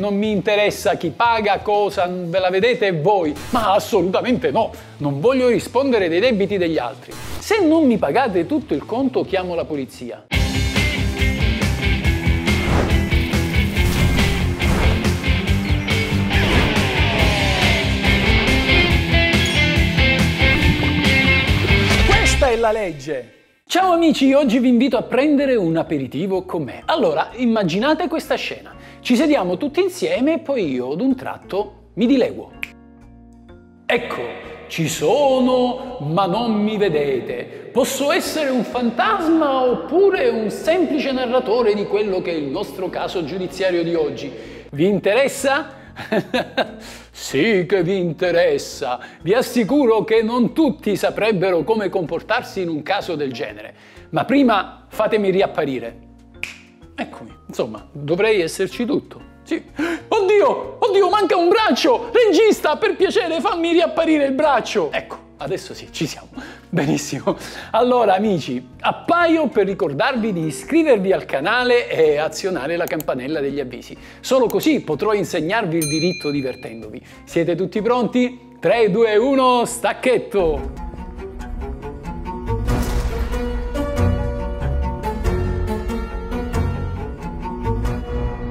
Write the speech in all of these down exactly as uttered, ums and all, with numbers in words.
Non mi interessa chi paga cosa, ve la vedete voi, ma assolutamente no, non voglio rispondere dei debiti degli altri. Se non mi pagate tutto il conto, chiamo la polizia. Questa è la legge! Ciao amici, oggi vi invito a prendere un aperitivo con me. Allora, immaginate questa scena. Ci sediamo tutti insieme e poi io, ad un tratto, mi dileguo. Ecco, ci sono, ma non mi vedete. Posso essere un fantasma oppure un semplice narratore di quello che è il nostro caso giudiziario di oggi. Vi interessa? Sì che vi interessa, vi assicuro che non tutti saprebbero come comportarsi in un caso del genere, ma prima fatemi riapparire. Eccomi, insomma, dovrei esserci tutto, sì. Oddio, oddio, manca un braccio! Regista, per piacere, fammi riapparire il braccio! Ecco, adesso sì, ci siamo. Benissimo. Allora amici, appaio per ricordarvi di iscrivervi al canale e azionare la campanella degli avvisi. Solo così potrò insegnarvi il diritto divertendovi. Siete tutti pronti? tre, due, uno, stacchetto!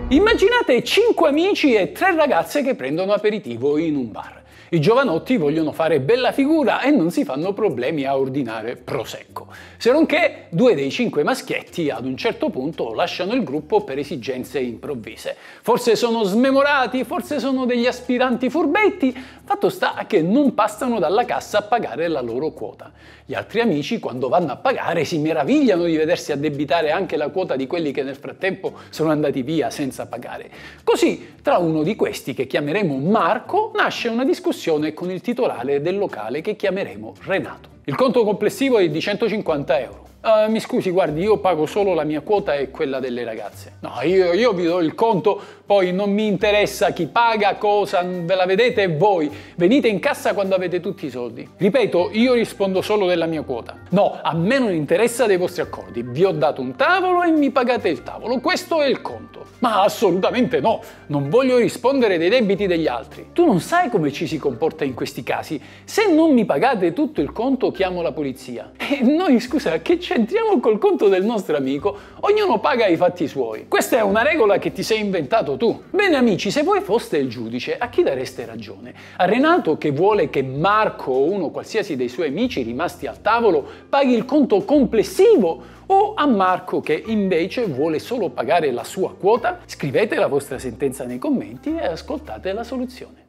Immaginate cinque amici e tre ragazze che prendono aperitivo in un bar. I giovanotti vogliono fare bella figura e non si fanno problemi a ordinare prosecco. Se non che due dei cinque maschietti ad un certo punto lasciano il gruppo per esigenze improvvise. Forse sono smemorati, forse sono degli aspiranti furbetti, fatto sta che non passano dalla cassa a pagare la loro quota. Gli altri amici, quando vanno a pagare, si meravigliano di vedersi addebitare anche la quota di quelli che nel frattempo sono andati via senza pagare. Così, tra uno di questi, che chiameremo Marco, nasce una discussione con il titolare del locale che chiameremo Renato. Il conto complessivo è di centocinquanta euro. Uh, mi scusi, guardi, io pago solo la mia quota e quella delle ragazze. No, io, io vi do il conto, poi non mi interessa chi paga cosa, ve la vedete voi. Venite in cassa quando avete tutti i soldi. Ripeto, io rispondo solo della mia quota. No, a me non interessa dei vostri accordi. Vi ho dato un tavolo e mi pagate il tavolo. Questo è il conto. Ma assolutamente no, non voglio rispondere dei debiti degli altri. Tu non sai come ci si comporta in questi casi. Se non mi pagate tutto il conto, chiamo la polizia. E noi, scusa, che ci Entriamo col conto del nostro amico, ognuno paga i fatti suoi. Questa è una regola che ti sei inventato tu. Bene amici, se voi foste il giudice, a chi dareste ragione? A Renato, che vuole che Marco o uno qualsiasi dei suoi amici rimasti al tavolo paghi il conto complessivo? O a Marco, che invece vuole solo pagare la sua quota? Scrivete la vostra sentenza nei commenti e ascoltate la soluzione.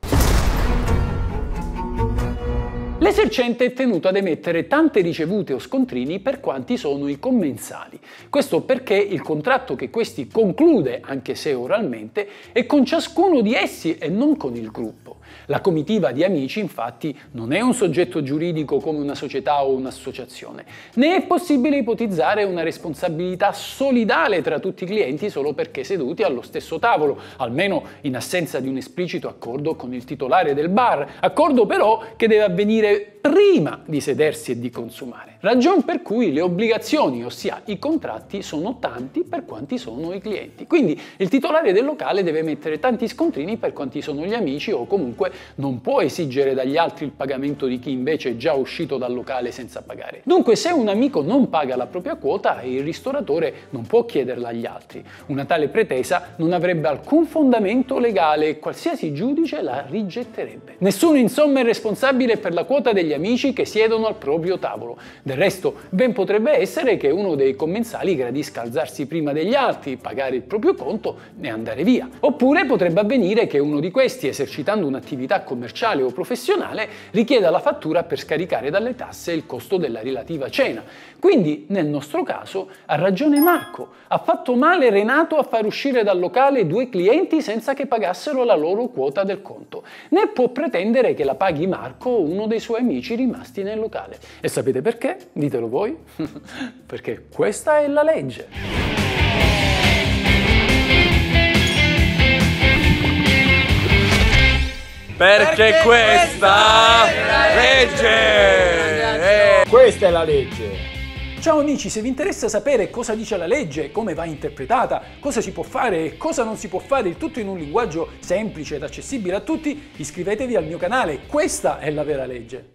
L'esercente è tenuto ad emettere tante ricevute o scontrini per quanti sono i commensali. Questo perché il contratto che questi conclude, anche se oralmente, è con ciascuno di essi e non con il gruppo. La comitiva di amici, infatti, non è un soggetto giuridico come una società o un'associazione, né è possibile ipotizzare una responsabilità solidale tra tutti i clienti solo perché seduti allo stesso tavolo, almeno in assenza di un esplicito accordo con il titolare del bar, accordo però che deve avvenire prima di sedersi e di consumare. Ragion per cui le obbligazioni, ossia i contratti, sono tanti per quanti sono i clienti. Quindi il titolare del locale deve mettere tanti scontrini per quanti sono gli amici o comunque non può esigere dagli altri il pagamento di chi invece è già uscito dal locale senza pagare. Dunque se un amico non paga la propria quota, il ristoratore non può chiederla agli altri. Una tale pretesa non avrebbe alcun fondamento legale e qualsiasi giudice la rigetterebbe. Nessuno insomma è responsabile per la quota degli amici che siedono al proprio tavolo. Del resto, ben potrebbe essere che uno dei commensali gradisca alzarsi prima degli altri, pagare il proprio conto e andare via. Oppure potrebbe avvenire che uno di questi, esercitando un'attività commerciale o professionale, richieda la fattura per scaricare dalle tasse il costo della relativa cena. Quindi, nel nostro caso, ha ragione Marco. Ha fatto male Renato a far uscire dal locale due clienti senza che pagassero la loro quota del conto. Né può pretendere che la paghi Marco o uno dei suoi amici rimasti nel locale. E sapete perché? Ditelo voi. Perché questa è la legge. Perché, Perché questa è la legge. Questa è la legge. Ciao amici, se vi interessa sapere cosa dice la legge, come va interpretata, cosa si può fare e cosa non si può fare, il tutto in un linguaggio semplice ed accessibile a tutti, iscrivetevi al mio canale. Questa è la vera legge.